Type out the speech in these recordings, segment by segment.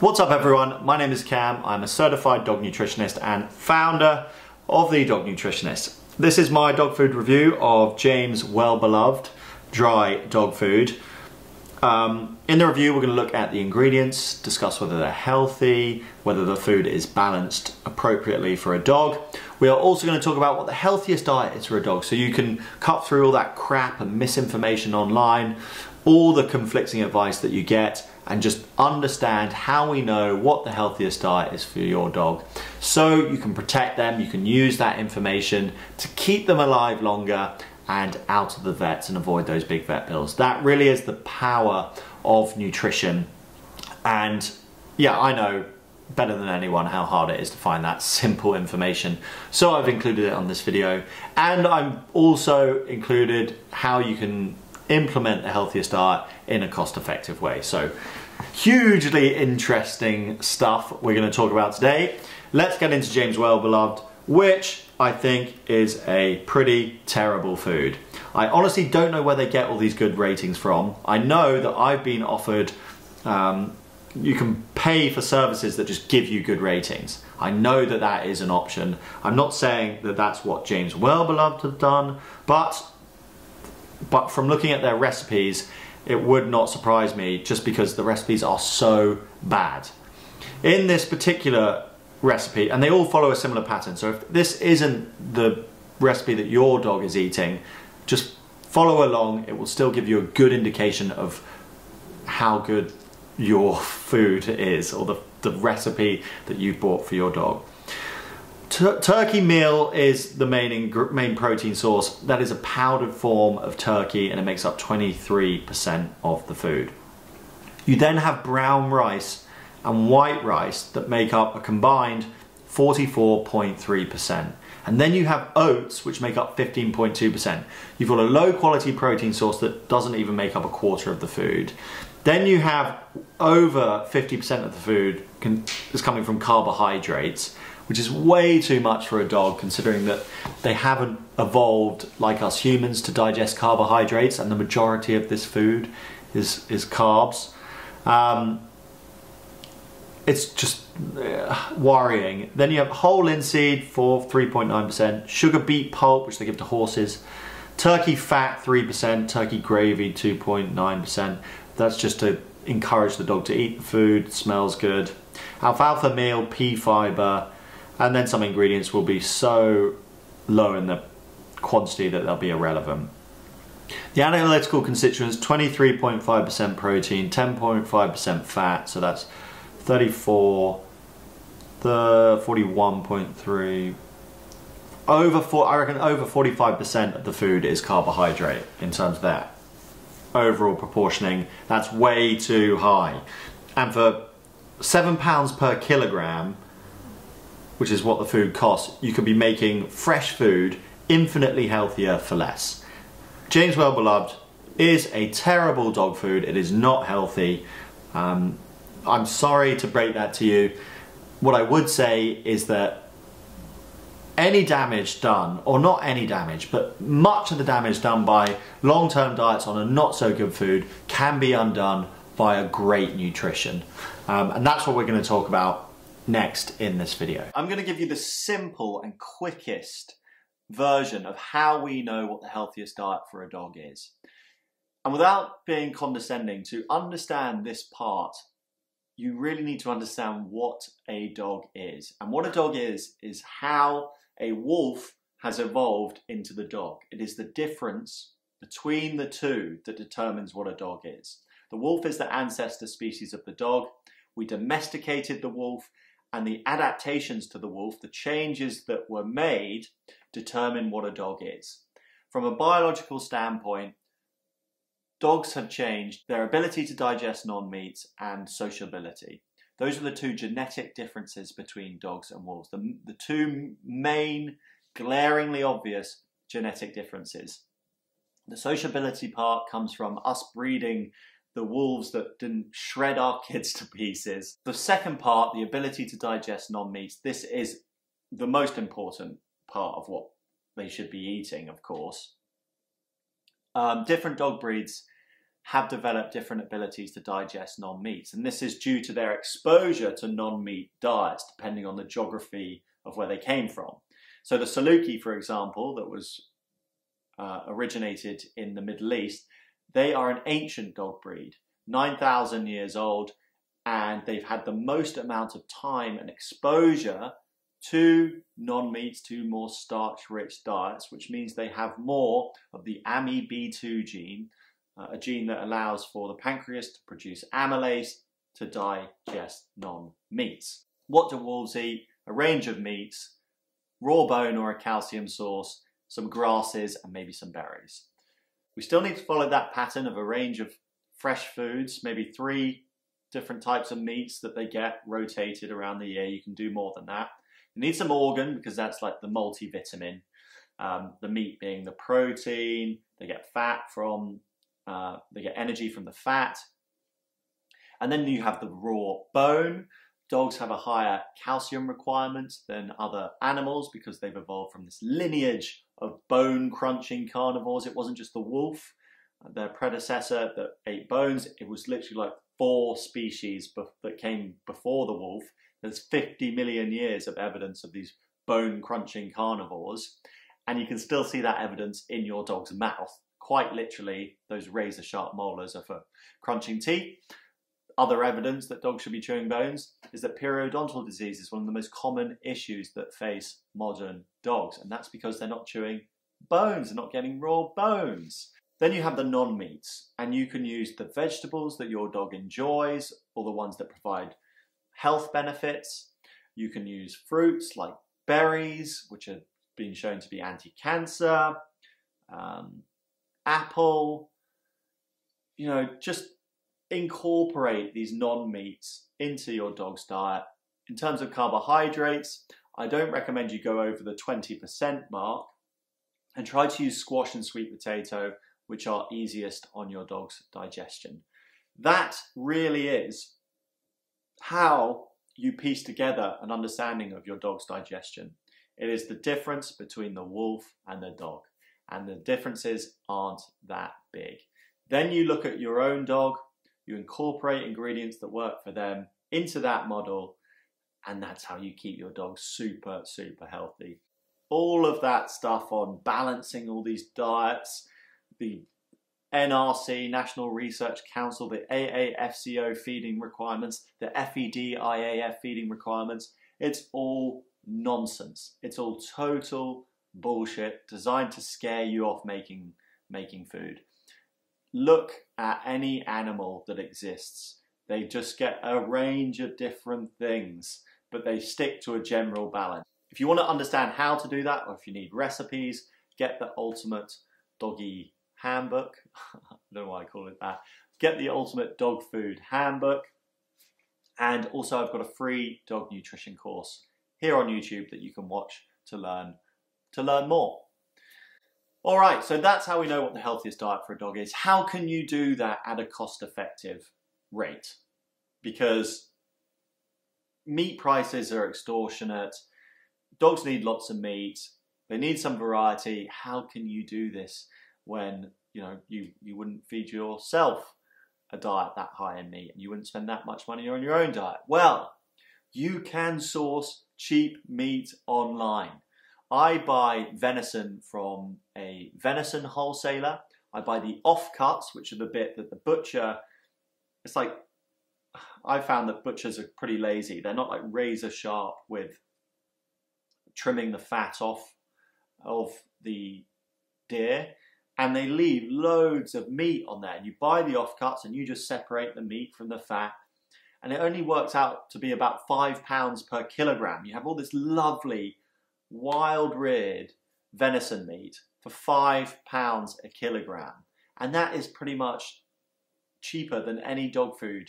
What's up everyone, my name is Cam, I'm a certified dog nutritionist and founder of The Dog Nutritionist. This is my dog food review of James Wellbeloved dry dog food. In the review we're going to look at the ingredients, discuss whether they're healthy, whether the food is balanced appropriately for a dog. We are also going to talk about what the healthiest diet is for a dog, so you can cut through all that crap and misinformation online, all the conflicting advice that you get, and just understand how we know what the healthiest diet is for your dog. So you can protect them, you can use that information to keep them alive longer and out of the vets and avoid those big vet bills. That really is the power of nutrition. And yeah, I know better than anyone how hard it is to find that simple information. So I've included it on this video. And I've also included how you can implement the healthiest diet in a cost-effective way. So hugely interesting stuff we're going to talk about today. Let's get into James Wellbeloved, which I think is a pretty terrible food. I honestly don't know where they get all these good ratings from. I know that I've been offered, you can pay for services that just give you good ratings. I know that that is an option. I'm not saying that that's what James Wellbeloved have done, but from looking at their recipes, it would not surprise me, just because the recipes are so bad. In this particular recipe, and they all follow a similar pattern, so if this isn't the recipe that your dog is eating, just follow along. It will still give you a good indication of how good your food is, or the recipe that you bought for your dog. Turkey meal is the main protein source. That is a powdered form of turkey, and it makes up 23% of the food. You then have brown rice and white rice that make up a combined 44.3%. And then you have oats, which make up 15.2%. You've got a low quality protein source that doesn't even make up a quarter of the food. Then you have over 50% of the food is coming from carbohydrates, which is way too much for a dog, considering that they haven't evolved like us humans to digest carbohydrates, and the majority of this food is carbs. It's just worrying. Then you have whole linseed for 3.9%, sugar beet pulp, which they give to horses, turkey fat 3%, turkey gravy 2.9%. That's just to encourage the dog to eat the food, smells good. Alfalfa meal, pea fiber, and then some ingredients will be so low in the quantity that they'll be irrelevant. The analytical constituents, 23.5% protein, 10.5% fat, so that's 34, the 41.3, I reckon over 45% of the food is carbohydrate in terms of that overall proportioning. That's way too high. And for £7 per kilogram, which is what the food costs, you could be making fresh food infinitely healthier for less. James Wellbeloved is a terrible dog food. It is not healthy. I'm sorry to break that to you. What I would say is that any damage done, or not any damage, but much of the damage done by long-term diets on a not so good food can be undone by a great nutrition. And that's what we're going to talk about next in this video. I'm going to give you the simple and quickest version of how we know what the healthiest diet for a dog is. And without being condescending, to understand this part, you really need to understand what a dog is. And what a dog is how a wolf has evolved into the dog. It is the difference between the two that determines what a dog is. The wolf is the ancestor species of the dog. We domesticated the wolf, and the adaptations to the wolf, the changes that were made, determine what a dog is. From a biological standpoint, dogs have changed their ability to digest non-meats and sociability. Those are the two genetic differences between dogs and wolves, the two main, glaringly obvious genetic differences. The sociability part comes from us breeding the wolves that didn't shred our kids to pieces. The second part, the ability to digest non-meats, this is the most important part of what they should be eating, of course. Different dog breeds have developed different abilities to digest non-meats, and this is due to their exposure to non-meat diets depending on the geography of where they came from. So the Saluki, for example, that was originated in the Middle East, they are an ancient dog breed, 9,000 years old, and they've had the most amount of time and exposure to non-meats, to more starch-rich diets, which means they have more of the AMY B2 gene, a gene that allows for the pancreas to produce amylase to digest non-meats. What do wolves eat? A range of meats, raw bone or a calcium source, some grasses and maybe some berries. We still need to follow that pattern of a range of fresh foods, maybe 3 different types of meats that they get rotated around the year. You can do more than that. You need some organ because that's like the multivitamin, the meat being the protein, they get fat from, they get energy from the fat. And then you have the raw bone. Dogs have a higher calcium requirement than other animals because they've evolved from this lineage of bone-crunching carnivores. It wasn't just the wolf, their predecessor that ate bones. It was literally like 4 species that came before the wolf. There's 50 million years of evidence of these bone-crunching carnivores, and you can still see that evidence in your dog's mouth. Quite literally, those razor-sharp molars are for crunching teeth. Other evidence that dogs should be chewing bones is that periodontal disease is one of the most common issues that face modern dogs, and that's because they're not chewing bones, they're not getting raw bones. Then you have the non-meats, and you can use the vegetables that your dog enjoys or the ones that provide health benefits. You can use fruits like berries, which have been shown to be anti-cancer, apple, you know, just incorporate these non-meats into your dog's diet. In terms of carbohydrates, I don't recommend you go over the 20% mark, and try to use squash and sweet potato, which are easiest on your dog's digestion. That really is how you piece together an understanding of your dog's digestion. It is the difference between the wolf and the dog, and the differences aren't that big. Then you look at your own dog, you incorporate ingredients that work for them into that model, and that's how you keep your dog super, super healthy. All of that stuff on balancing all these diets, the NRC, National Research Council, the AAFCO feeding requirements, the FEDIAF feeding requirements, it's all nonsense. It's all total bullshit designed to scare you off making food. Look at any animal that exists. They just get a range of different things, but they stick to a general balance. If you want to understand how to do that, or if you need recipes, get the Ultimate Doggy Handbook. I don't know why I call it that. Get the Ultimate Dog Food Handbook. And also I've got a free dog nutrition course here on YouTube that you can watch to learn more. All right, so that's how we know what the healthiest diet for a dog is. How can you do that at a cost-effective rate? Because meat prices are extortionate. Dogs need lots of meat. They need some variety. How can you do this when, you know, you wouldn't feed yourself a diet that high in meat, and you wouldn't spend that much money on your own diet? Well, you can source cheap meat online. I buy venison from a venison wholesaler. I buy the offcuts, which are the bit that the butcher, it's like, I found that butchers are pretty lazy. They're not like razor sharp with trimming the fat off of the deer. And they leave loads of meat on there. And you buy the offcuts and you just separate the meat from the fat. And it only works out to be about £5 per kilogram. You have all this lovely wild-reared venison meat for £5 a kilogram, and that is pretty much cheaper than any dog food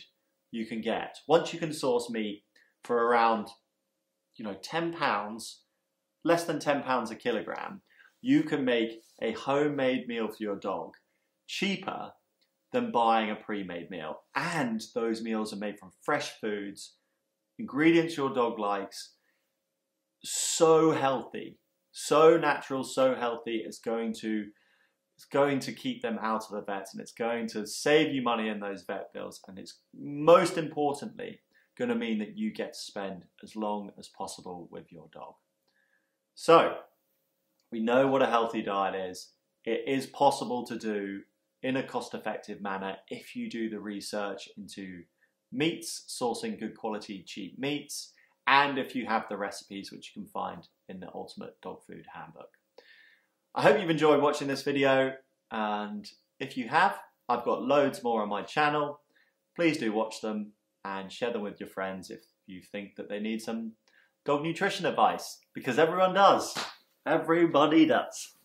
you can get. Once you can source meat for around, you know, £10, less than £10 a kilogram, you can make a homemade meal for your dog cheaper than buying a pre-made meal. And those meals are made from fresh foods, ingredients your dog likes. So healthy, so natural, so healthy. It's going to It's going to keep them out of the vet, and it's going to save you money in those vet bills, and it's most importantly going to mean that you get to spend as long as possible with your dog. So we know what a healthy diet is. It is possible to do in a cost-effective manner if you do the research into meats, sourcing good quality cheap meats, and if you have the recipes which you can find in the Ultimate Dog Food Handbook. I hope you've enjoyed watching this video, and if you have, I've got loads more on my channel. Please do watch them and share them with your friends if you think that they need some dog nutrition advice, because everyone does. Everybody does.